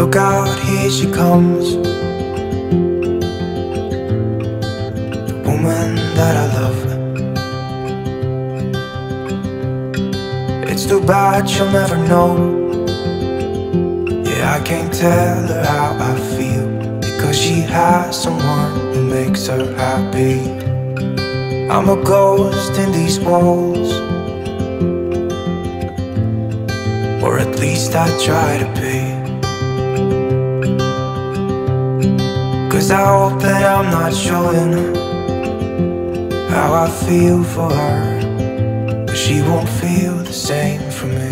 Look out, here she comes, the woman that I love. It's too bad she'll never know. Yeah, I can't tell her how I feel, because she has someone who makes her happy. I'm a ghost in these walls, or at least I try to be. 'Cause I hope that I'm not showing how I feel for her, but she won't feel the same for me.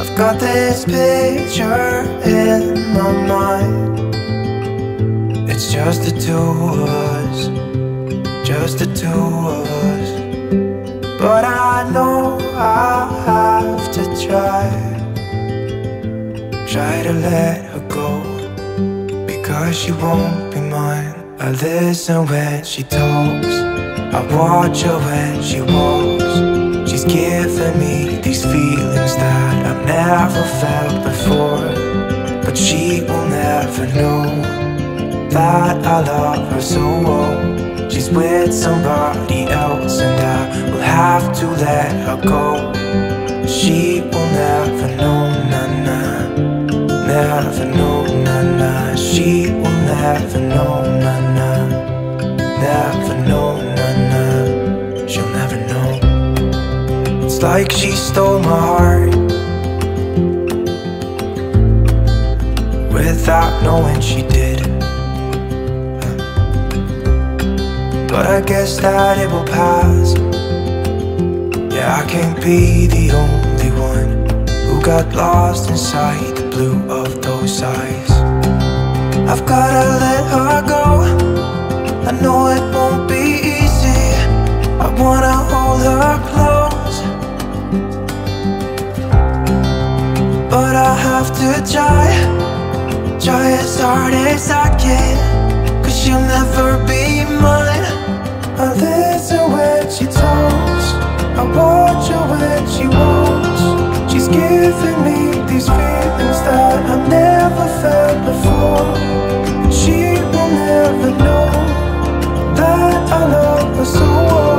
I've got this picture in my mind. It's just the two of us, just the two of us. But I know I have to try to let her go, because she won't be mine. I listen when she talks, I watch her when she walks. She's giving me these feelings that I've never felt before, but she will never know that I love her so well. She's with somebody else and I will have to let her go. She will never know, na-na, never know, na-na. She will never know, na-na, never know, na-na. She'll never know. It's like she stole my heart without knowing she did. But I guess that it will pass. Yeah, I can't be the only one who got lost inside the blue of those eyes. I've gotta let her go, I know it won't be easy. I wanna hold her close, but I have to try as hard as I can, 'cause she'll never be mine. I listen when she talks, I watch her when she walks. She's giving me these feelings that I've never felt before. She will never know that I love her so well.